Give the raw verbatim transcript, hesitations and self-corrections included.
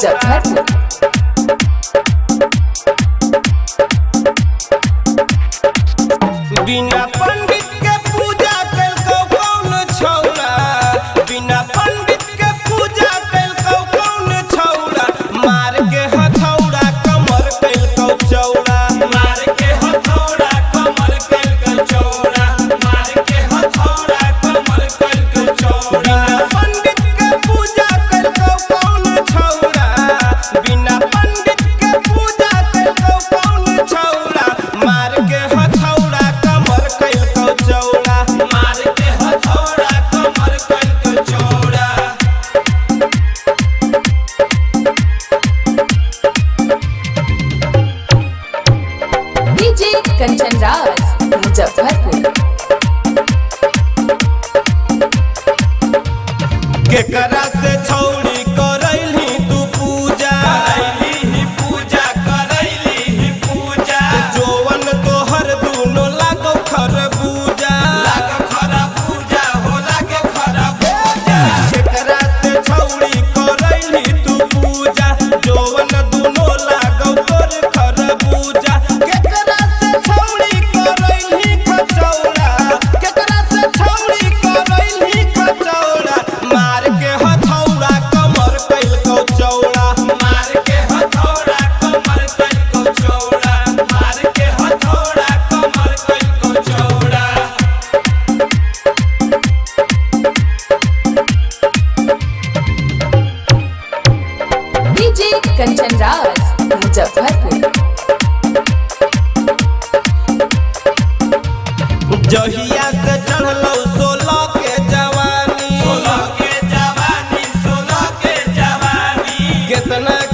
The Fartlete बिना पंडित के पूजा कर को कौन छौड़ा, बिना पंडित के पूजा कर को कौन छौड़ा, मार के हथौड़ा कमर कर को चौड़ा, मार के हथौड़ा कमर कर को चौड़ा, मार के हथौड़ा कमर कर को चौड़ा, बिना पंडित के पूजा कर को कौन छौड़ा, बिना पंडित के पूजा कर को कौन छौड़ा, मार के पी.जी. कंचनराज मुजफ्फरपुर के करा से छौड़ी करैली तू पूजा, करैली पूजा, करैली पूजा, जोवन तोहर दुनो लागो खरबूजा, लागो खरबूजा, हो लागे खरबूजा, के करा से छौड़ी करैली तू पूजा, जोवन दुनो लागो तोर खरबूजा, बी.जी. कंचनराज मुजफ्फरपुर जहिया से चढ़लो सोलह के जवानी, सोलह के जवानी, सोलह के जवानी, कितना